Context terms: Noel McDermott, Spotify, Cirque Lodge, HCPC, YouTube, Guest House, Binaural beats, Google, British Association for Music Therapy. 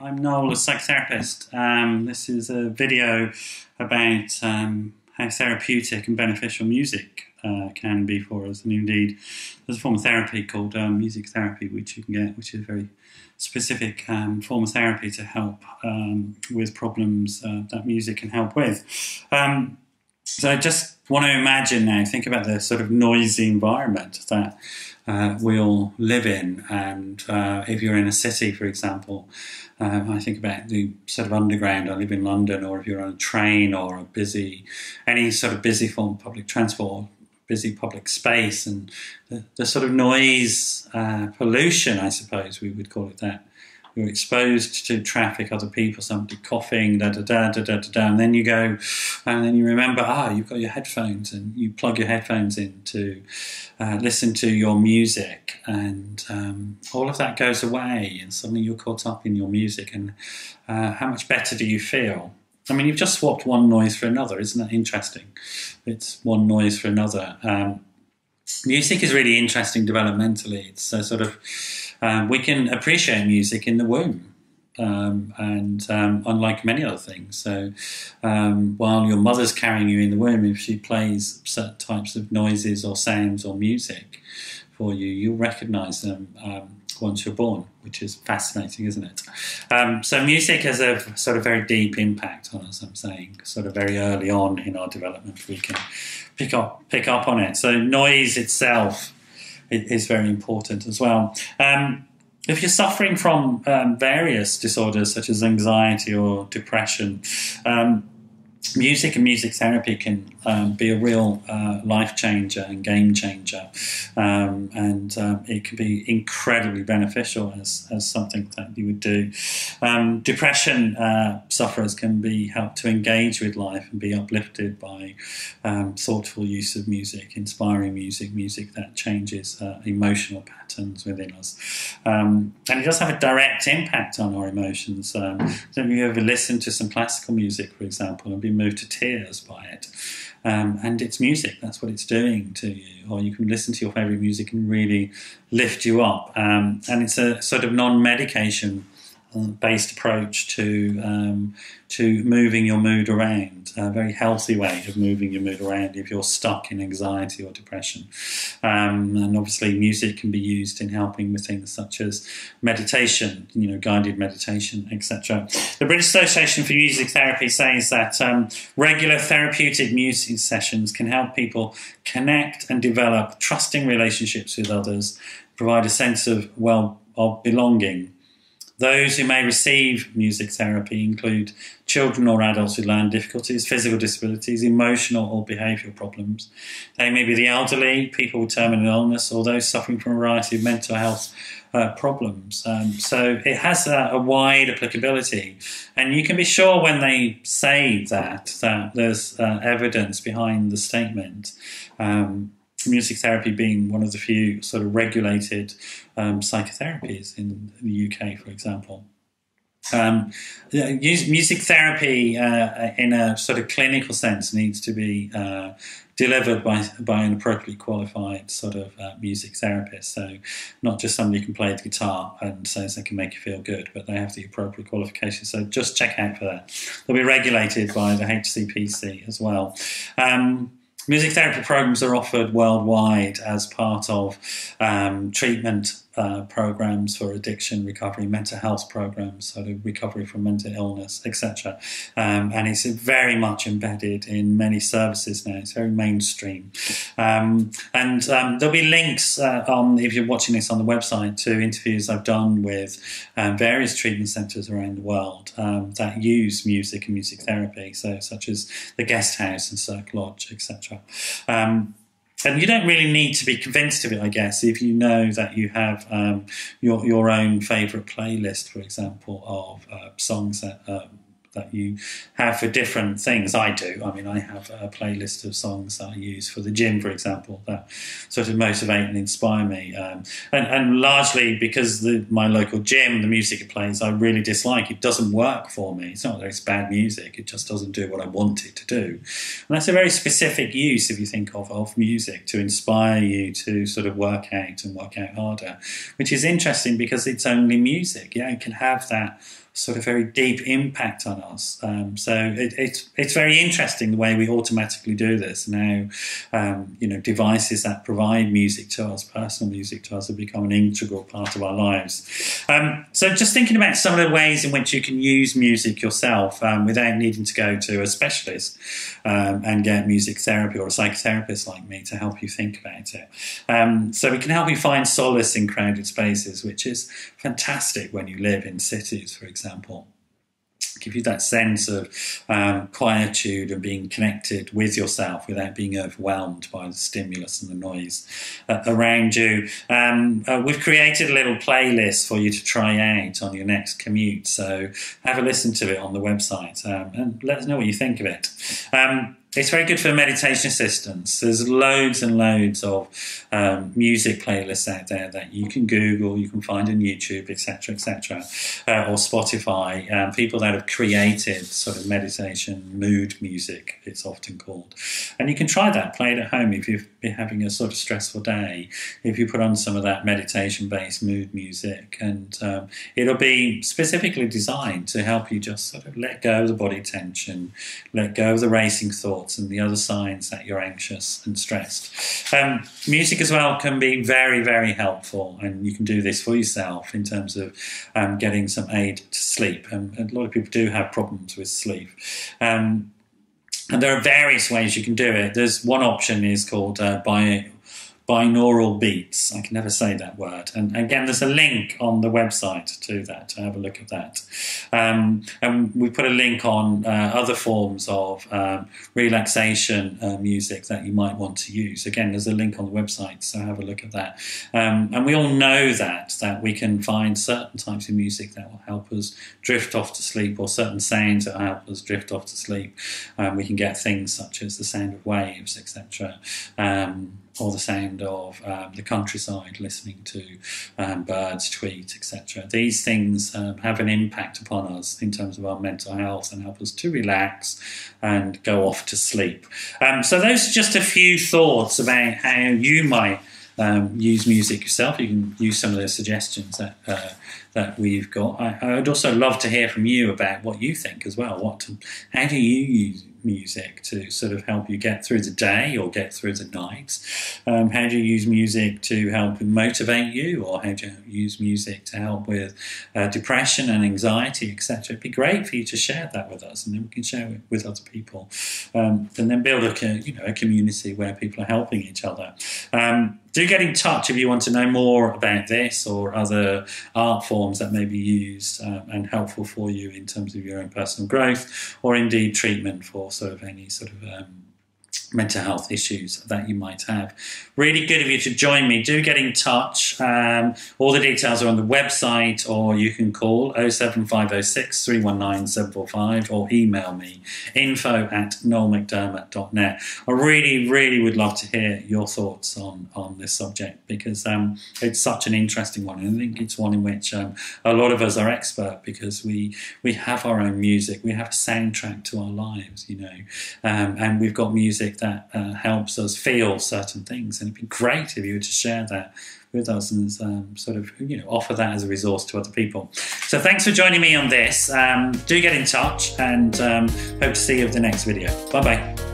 I'm Noel, a sex therapist. This is a video about how therapeutic and beneficial music can be for us, and indeed there's a form of therapy called music therapy which you can get, which is a very specific form of therapy to help with problems that music can help with. So I just want to imagine now, think about the sort of noisy environment that we all live in, and if you're in a city, for example, I think about the sort of underground. I live in London, or if you're on a train or a busy, any sort of busy form of public transport, busy public space, and the sort of noise pollution, I suppose we would call it that. You're exposed to traffic, other people, somebody coughing, da-da-da-da-da-da, and then you go, and then you remember, you've got your headphones, and you plug your headphones in to listen to your music, and all of that goes away, and suddenly you're caught up in your music, and how much better do you feel? I mean, you've just swapped one noise for another. Isn't that interesting? It's one noise for another. Music is really interesting developmentally. It's a sort of we can appreciate music in the womb, and unlike many other things. So while your mother's carrying you in the womb, if she plays certain types of noises or sounds or music for you, you'll recognise them once you're born, which is fascinating, isn't it? So music has a sort of very deep impact on us, I'm saying, sort of very early on in our development we can pick up on it. So noise itself is very important as well. If you're suffering from various disorders such as anxiety or depression, music and music therapy can be a real life changer and game changer, and it can be incredibly beneficial as something that you would do. Depression sufferers can be helped to engage with life and be uplifted by thoughtful use of music, inspiring music, music that changes emotional patterns within us. And it does have a direct impact on our emotions. So if you ever listen to some classical music, for example, and be moved to tears by it, and it's music, that's what it's doing to you. Or you can listen to your favourite music and really lift you up, and it's a sort of non-medication based approach to moving your mood around, a very healthy way of moving your mood around if you're stuck in anxiety or depression. And obviously music can be used in helping with things such as meditation, you know, guided meditation, etc. The British Association for Music Therapy says that regular therapeutic music sessions can help people connect and develop trusting relationships with others, provide a sense of belonging. Those who may receive music therapy include children or adults with learning difficulties, physical disabilities, emotional or behavioural problems. They may be the elderly, people with terminal illness, or those suffering from a variety of mental health problems. So it has a wide applicability, and you can be sure when they say that there's evidence behind the statement. Music therapy being one of the few sort of regulated psychotherapies in the UK, for example. Music therapy in a sort of clinical sense needs to be delivered by an appropriately qualified sort of music therapist. So not just somebody who can play the guitar and says they can make you feel good, but they have the appropriate qualifications. So just check out for that. They'll be regulated by the HCPC as well. Music therapy programs are offered worldwide as part of treatment programs for addiction recovery, mental health programs, sort of recovery from mental illness, etc. And it's very much embedded in many services now. It's very mainstream. And there'll be links on, if you're watching this on the website, to interviews I've done with various treatment centres around the world that use music and music therapy, so such as the Guest House and Cirque Lodge, etc. And you don't really need to be convinced of it, I guess, if you know that you have your own favourite playlist, for example, of songs that you have for different things. I do. I mean, I have a playlist of songs that I use for the gym, for example, that sort of motivate and inspire me. And largely because my local gym, the music it plays, I really dislike. It doesn't work for me. It's not that it's bad music. It just doesn't do what I want it to do. And that's a very specific use, if you think of music, to inspire you to sort of work out and work out harder, which is interesting because it's only music. Yeah, it can have that sort of very deep impact on us. So it's very interesting the way we automatically do this now. Devices that provide music to us, personal music to us, have become an integral part of our lives. So just thinking about some of the ways in which you can use music yourself without needing to go to a specialist and get music therapy or a psychotherapist like me to help you think about it. So we can help you find solace in crowded spaces, which is fantastic when you live in cities, for example. Give you that sense of quietude and being connected with yourself without being overwhelmed by the stimulus and the noise around you. We've created a little playlist for you to try out on your next commute, so have a listen to it on the website and let us know what you think of it. It's very good for meditation assistance. There's loads and loads of music playlists out there that you can Google, you can find on YouTube, etc., or Spotify. People that have created sort of meditation mood music, it's often called. And you can try that, play it at home if you've been having a sort of stressful day. If you put on some of that meditation-based mood music, and it'll be specifically designed to help you just sort of let go of the body tension, let go of the racing thoughts, and the other signs that you're anxious and stressed. Music as well can be very, very helpful, and you can do this for yourself in terms of getting some aid to sleep. And a lot of people do have problems with sleep. And there are various ways you can do it. There's one option is called Binaural beats. I can never say that word. And again, there's a link on the website to that, to have a look at that. And we put a link on other forms of relaxation music that you might want to use. Again, there's a link on the website, so have a look at that. And we all know that we can find certain types of music that will help us drift off to sleep, or certain sounds that help us drift off to sleep. We can get things such as the sound of waves, etc., or the sound of the countryside, listening to birds tweet, etc. These things have an impact upon us in terms of our mental health and help us to relax and go off to sleep. So those are just a few thoughts about how you might use music yourself. You can use some of those suggestions that we've got. I would also love to hear from you about what you think as well. How do you use music to sort of help you get through the day or get through the night? How do you use music to help motivate you, or how do you use music to help with depression and anxiety, etc.? It'd be great for you to share that with us, and then we can share it with other people, and then build a community where people are helping each other. Do get in touch if you want to know more about this or other art forms that may be used and helpful for you in terms of your own personal growth, or indeed treatment for sort of any sort of mental health issues that you might have. Really good of you to join me. Do get in touch. All the details are on the website, or you can call 07506 319 745 or email me info@noelmcdermott.net. I really, really would love to hear your thoughts on this subject, because it's such an interesting one, and I think it's one in which a lot of us are expert, because we have our own music. We have a soundtrack to our lives, and we've got music that helps us feel certain things, and it'd be great if you were to share that with us and offer that as a resource to other people. So thanks for joining me on this. Do get in touch, and hope to see you at the next video. Bye bye.